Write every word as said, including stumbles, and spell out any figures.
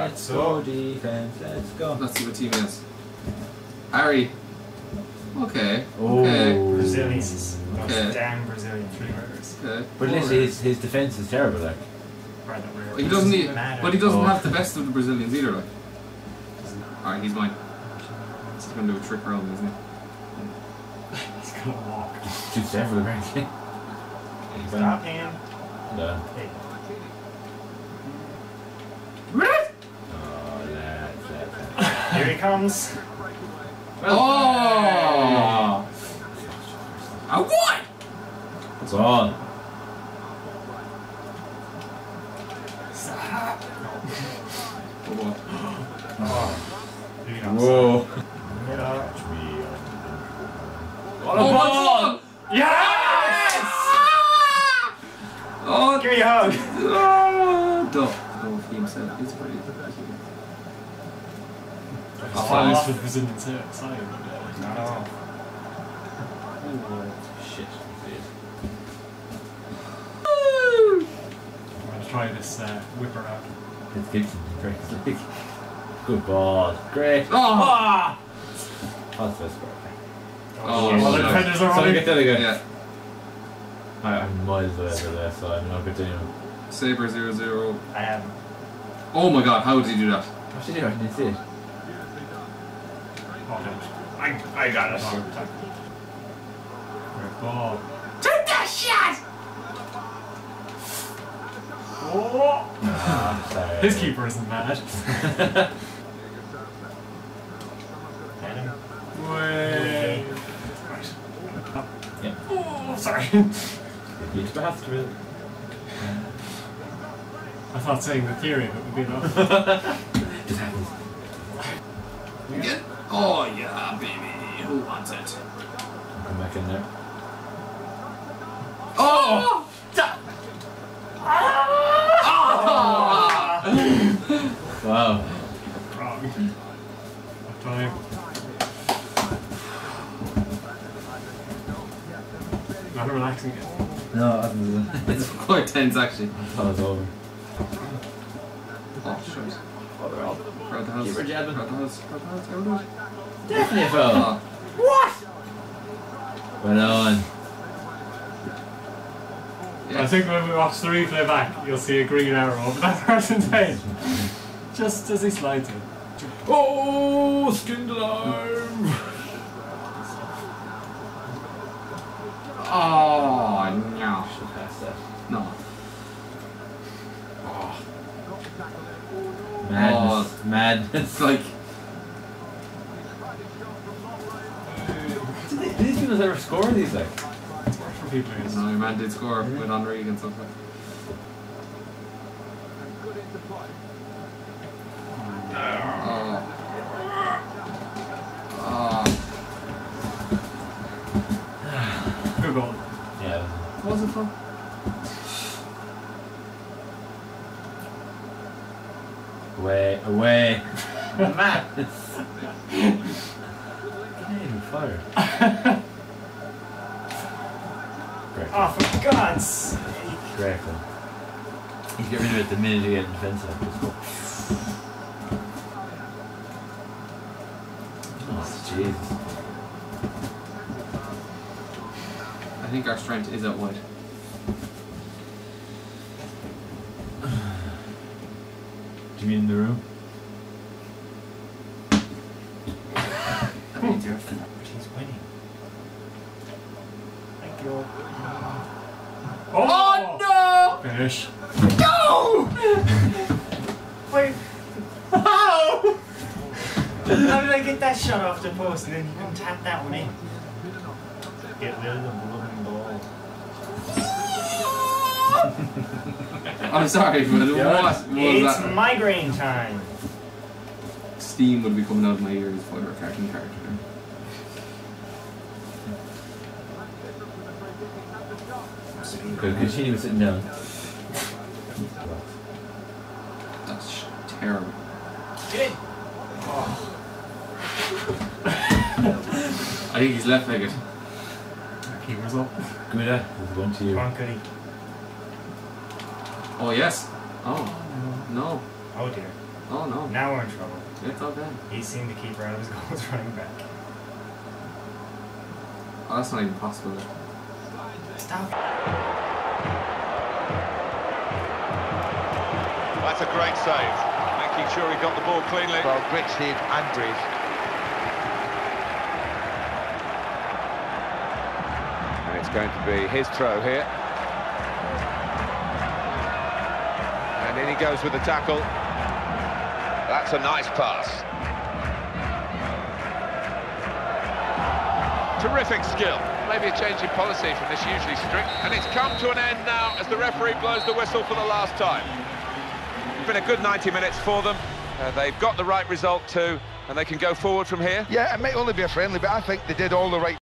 Alright, let's so. Go defense, let's go. Let's see what team is. Ari. Okay. Oh. Okay. Brazilians. Those okay. damn Brazilian three murders. Okay. But literally his, his defense is terrible, like. Right, well, he doesn't need, but he doesn't oh. have the best of the Brazilians either, like. Alright, he's mine. He's gonna do a trick around, isn't he? He's gonna walk. He's definitely right. Stop him. No. Hey. Oh, that's that. Here he comes. Oh! I won! It's on. Stop. Whoa. What a ball! Yes! Oh, give me a hug. Oh, don't for himself. It's pretty Oh, for Brazilian too. Sorry. No. Shit. I'm going to try this uh, whipper out. It's good. Great. Good ball. Great. Oh! That's the best part. Oh, well, the defenders are on. So I get that again. Yeah. I'm miles away over there, so I'm not continuing. Sabre zero zero. I am. Oh my god, how did he do that? How did he do it? I didn't see it. I, I got it. Great ball. Take that shot! Oh. Nah, his keeper isn't mad. Way. Right. Yeah. Oh, sorry. It's perhaps really. I thought saying the theory of it would be enough. It happens. Yeah. Oh yeah, baby. Who wants it? Come back in there. Oh! Oh! Oh! Wow. Wrong. Time. Not relaxing yet. No, it's quite tense actually. I thought it was over. Oh, shit. Sure. Crowd the house. Keeper Jadman. Crowd the house. Crowd the house. Crowd the house. Definitely a foul. What? Right on. Yeah. I think when we watch the replay back, you'll see a green arrow over that person's head. Just as he slides in. Oh, skinned alarm! Oh, no. Should pass that. No. Oh. Madness. Oh. Madness. Like. Did, they, did these people ever score these? Like. It's worse for people. No, your man did score yeah. with Henry and stuff like that. Away, away. Man! Can't fire. Oh, for God's sake! Great one. You get rid of it the minute you get defensive. Oh, Jesus. I think our strength is at wide. Do you mean in the room? I mean, you're for that, but he's winning. Thank you. Oh, oh no! Finish. No! Wait. How? How did I get that shot off the post and then you can tap that one in? Get rid of the blooming ball. I'm sorry, but it was, what was It's that? Migraine time. Steam would be coming out of my ears for a cartoon character. Good, because she was sitting down. That's terrible. Get it! Oh. I think he's left-legged. Keeper's up. Good, uh, one to you. Come on, Goody. Oh yes. Oh no. Oh dear. Oh no. Now we're in trouble. It's all bad. He seemed to keep her out of his goals running back. Oh, that's not even possible. Stop. That's a great save. Making sure he got the ball cleanly. Well, Richard Andridge. It's going to be his throw here. And in he goes with the tackle. That's a nice pass. Terrific skill. Maybe a change in policy from this usually strict. And it's come to an end now as the referee blows the whistle for the last time. It's been a good ninety minutes for them. Uh, they've got the right result too, and they can go forward from here. Yeah, it may only be a friendly, but I think they did all the right